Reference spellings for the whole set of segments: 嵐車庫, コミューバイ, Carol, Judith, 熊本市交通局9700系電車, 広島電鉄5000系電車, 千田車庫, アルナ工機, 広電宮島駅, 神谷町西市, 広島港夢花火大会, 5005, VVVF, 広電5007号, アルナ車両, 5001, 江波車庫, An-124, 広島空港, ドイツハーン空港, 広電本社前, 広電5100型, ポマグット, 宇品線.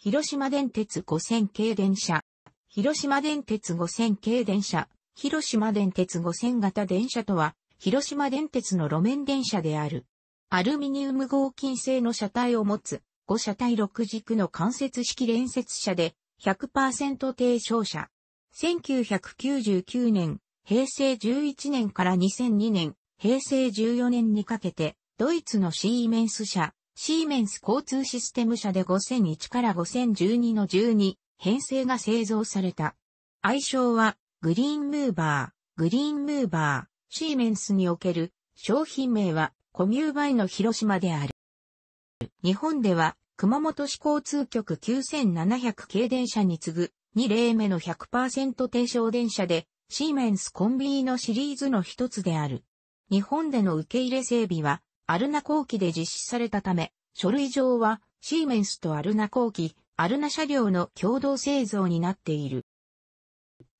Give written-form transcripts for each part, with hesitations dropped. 広島電鉄5000系電車、広島電鉄5000系電車、広島電鉄5000型電車とは、広島電鉄の路面電車である。アルミニウム合金製の車体を持つ、5車体6軸の間接式連接車で、100% 低床車。1999年、平成11年から2002年、平成14年にかけて、ドイツのシーメンス社、シーメンス交通システム社で5001から5012の12編成が製造された。愛称は、グリーンムーバー、シーメンスにおける商品名は、コミューバイの広島である。日本では、熊本市交通局9700系電車に次ぐ、2例目の 100% 低床電車で、シーメンスコンビーノシリーズの一つである。日本での受け入れ整備は、アルナ工期で実施されたため、書類上は、シーメンスとアルナ工期、アルナ車両の共同製造になっている。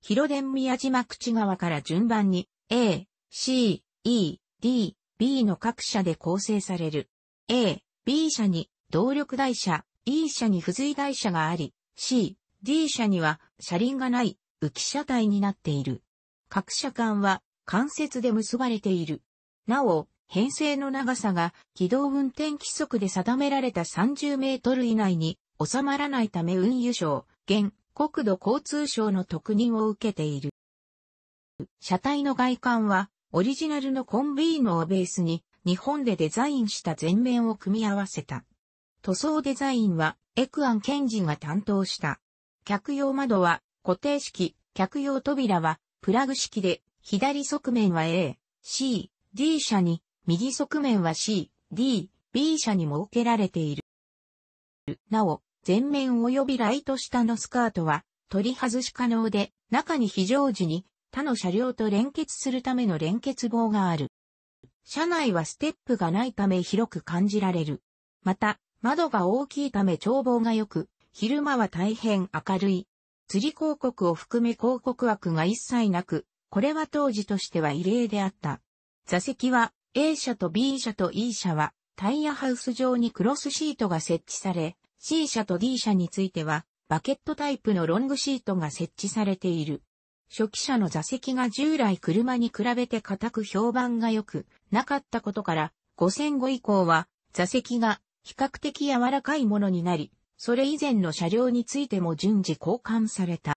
広電宮島口側から順番に、A、C、E、D、B の各社で構成される。A、B 社に動力台車、E 社に付随台車があり、C、D 社には車輪がない浮き車体になっている。各車間は関節で結ばれている。なお、編成の長さが軌道運転規則で定められた30メートル以内に収まらないため運輸省、現国土交通省の特認を受けている。車体の外観はオリジナルのコンビーノをベースに日本でデザインした全面を組み合わせた。塗装デザインは江久安健二が担当した。客用窓は固定式、客用扉はプラグ式で左側面は A、C、D 車に右側面は C、D、B 車に設けられている。なお、前面及びライト下のスカートは取り外し可能で、中に非常時に他の車両と連結するための連結棒がある。車内はステップがないため広く感じられる。また、窓が大きいため眺望が良く、昼間は大変明るい。釣り広告を含め広告枠が一切なく、これは当時としては異例であった。座席は、A 車と B 車と E 車はタイヤハウス上にクロスシートが設置され、C 車と D 車についてはバケットタイプのロングシートが設置されている。初期車の座席が従来車に比べて硬く評判が良くなかったことから、5005以降は座席が比較的柔らかいものになり、それ以前の車両についても順次交換された。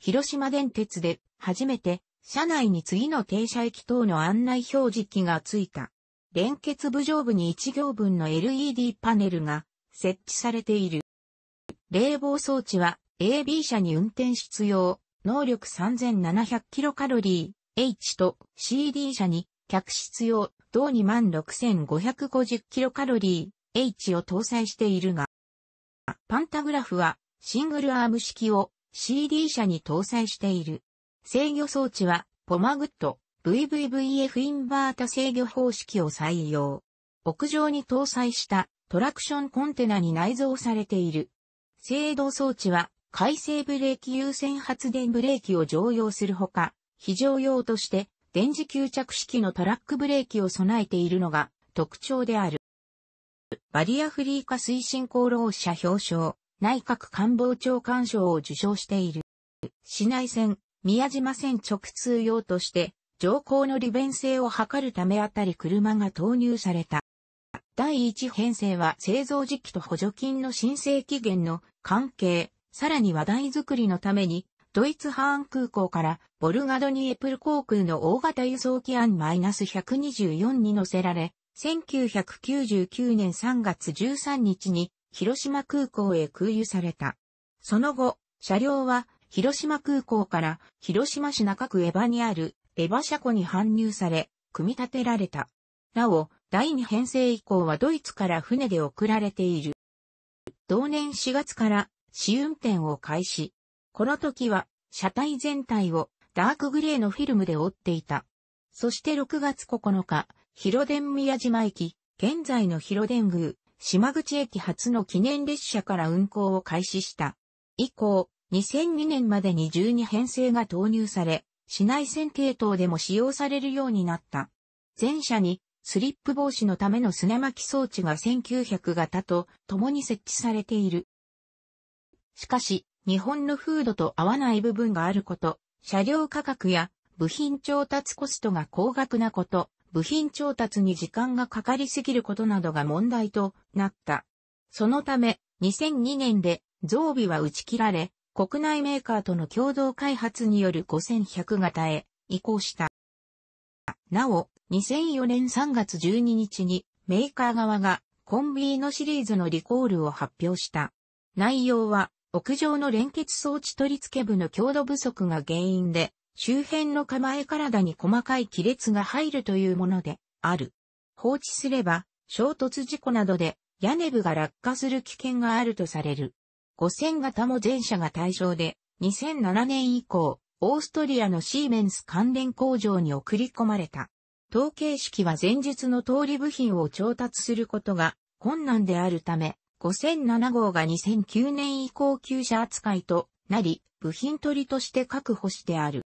広島電鉄で初めて、車内に次の停車駅等の案内表示機がついた。連結部上部に1行分の LED パネルが設置されている。冷房装置は AB 車に運転室用、能力 3700kcal、H と CD 車に客室用、同 26550kcal、H を搭載しているが、パンタグラフはシングルアーム式を CD 車に搭載している。制御装置は、ポマグット、VVVF インバータ制御方式を採用。屋上に搭載したトラクションコンテナに内蔵されている。制動装置は、回生ブレーキ優先発電ブレーキを常用するほか、非常用として、電磁吸着式のトラックブレーキを備えているのが特徴である。バリアフリー化推進功労者表彰、内閣官房長官賞を受賞している。市内線。宮島線直通用として、乗降の利便性を図るためあたり車が投入された。第一編成は製造時期と補助金の申請期限の関係、さらに話題作りのために、ドイツハーン空港からボルガドニエプル航空の大型輸送機An-124に乗せられ、1999年3月13日に広島空港へ空輸された。その後、車両は、広島空港から広島市中区江波にある江波車庫に搬入され、組み立てられた。なお、第2編成以降はドイツから船で送られている。同年4月から試運転を開始。この時は車体全体をダークグレーのフィルムで覆っていた。そして6月9日、広電宮島駅、現在の広電宮、島口駅発の記念列車から運行を開始した。以降、2002年までに12編成が投入され、市内線系統でも使用されるようになった。全車にスリップ防止のための砂巻き装置が1900型と共に設置されている。しかし、日本の風土と合わない部分があること、車両価格や部品調達コストが高額なこと、部品調達に時間がかかりすぎることなどが問題となった。そのため、2002年で増備は打ち切られ、国内メーカーとの共同開発による5100型へ移行した。なお、2004年3月12日にメーカー側がコンビーノシリーズのリコールを発表した。内容は、屋上の連結装置取り付け部の強度不足が原因で、周辺の構え体に細かい亀裂が入るというものである。放置すれば、衝突事故などで屋根部が落下する危険があるとされる。5000型も全社が対象で、2007年以降、オーストリアのシーメンス関連工場に送り込まれた。当形式は前述の通り部品を調達することが困難であるため、5007号が2009年以降旧車扱いとなり、部品取りとして確保してある。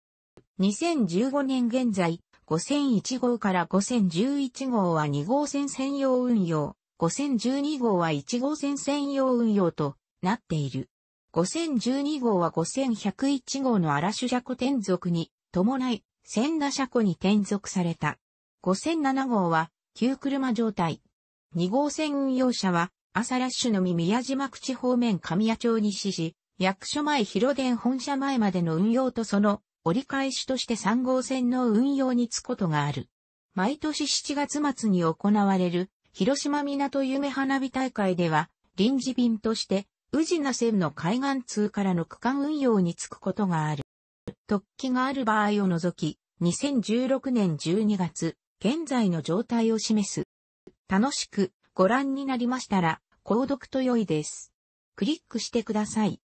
2015年現在、5001号から5011号は2号線専用運用、5012号は1号線専用運用となっている。5012号は5101号の嵐車庫転属に伴い、千田車庫に転属された。5007号は旧車状態。2号線運用車は、朝ラッシュのみ宮島口方面神谷町西市、役所前広電本社前までの運用とその折り返しとして3号線の運用に就くことがある。毎年7月末に行われる広島港夢花火大会では臨時便として宇品線の海岸通からの区間運用に就くことがある。特記がある場合を除き、2016年12月、現在の状態を示す。楽しくご覧になりましたら、購読と良いです。クリックしてください。